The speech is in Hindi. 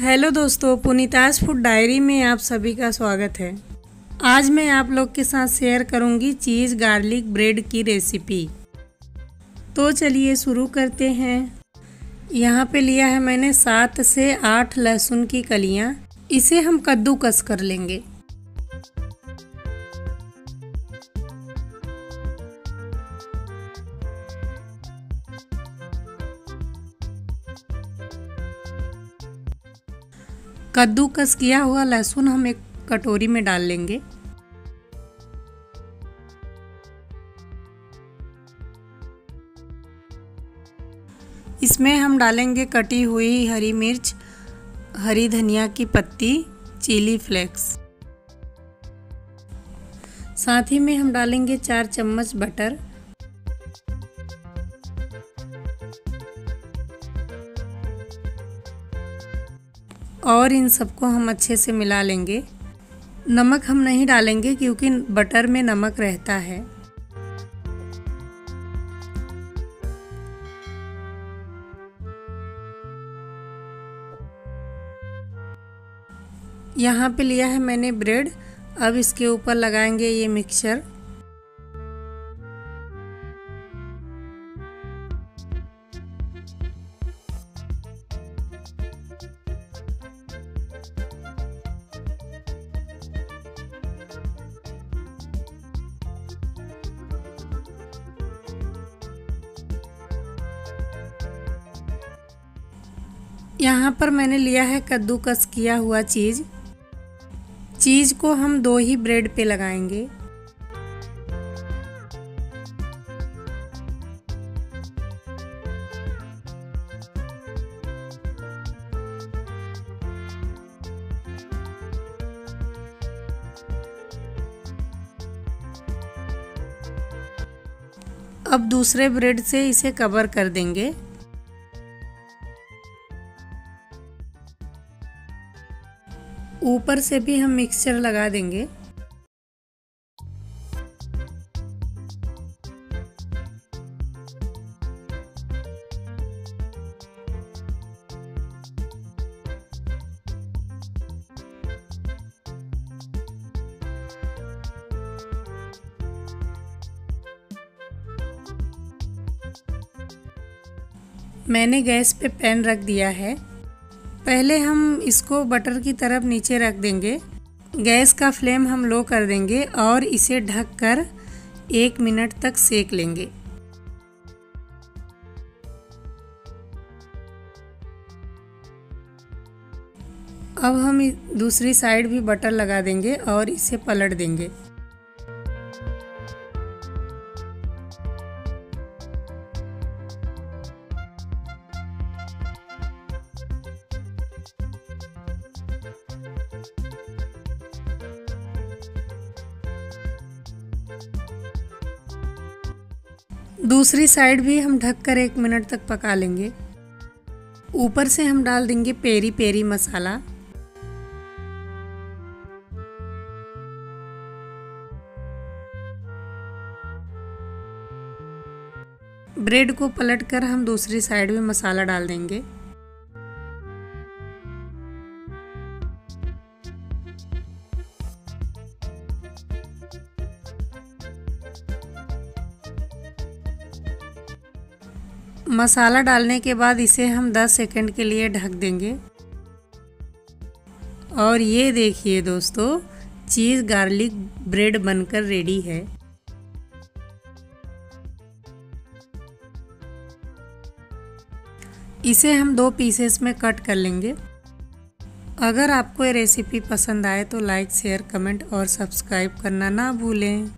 हेलो दोस्तों, पुनीताज फूड डायरी में आप सभी का स्वागत है। आज मैं आप लोग के साथ शेयर करूंगी चीज़ गार्लिक ब्रेड की रेसिपी। तो चलिए शुरू करते हैं। यहाँ पे लिया है मैंने 7 से 8 लहसुन की कलियाँ। इसे हम कद्दूकस कर लेंगे। कद्दूकस किया हुआ लहसुन हम एक कटोरी में डाल लेंगे। इसमें हम डालेंगे कटी हुई हरी मिर्च, हरी धनिया की पत्ती, चिली फ्लेक्स। साथ ही में हम डालेंगे 4 चम्मच बटर। और इन सबको हम अच्छे से मिला लेंगे। नमक हम नहीं डालेंगे क्योंकि बटर में नमक रहता है। यहाँ पे लिया है मैंने ब्रेड। अब इसके ऊपर लगाएंगे ये मिक्सचर। यहाँ पर मैंने लिया है कद्दूकस किया हुआ चीज़ को हम 2 ही ब्रेड पे लगाएंगे। अब दूसरे ब्रेड से इसे कवर कर देंगे। ऊपर से भी हम मिक्सचर लगा देंगे। मैंने गैस पे पैन रख दिया है। पहले हम इसको बटर की तरफ नीचे रख देंगे। गैस का फ्लेम हम लो कर देंगे और इसे ढककर 1 मिनट तक सेक लेंगे। अब हम दूसरी साइड भी बटर लगा देंगे और इसे पलट देंगे। दूसरी साइड भी हम ढककर 1 मिनट तक पका लेंगे। ऊपर से हम डाल देंगे पेरी पेरी मसाला। ब्रेड को पलटकर हम दूसरी साइड में मसाला डाल देंगे। मसाला डालने के बाद इसे हम 10 सेकंड के लिए ढक देंगे। और ये देखिए दोस्तों, चीज़ गार्लिक ब्रेड बनकर रेडी है। इसे हम 2 पीसेस में कट कर लेंगे। अगर आपको ये रेसिपी पसंद आए तो लाइक, शेयर, कमेंट और सब्सक्राइब करना ना भूलें।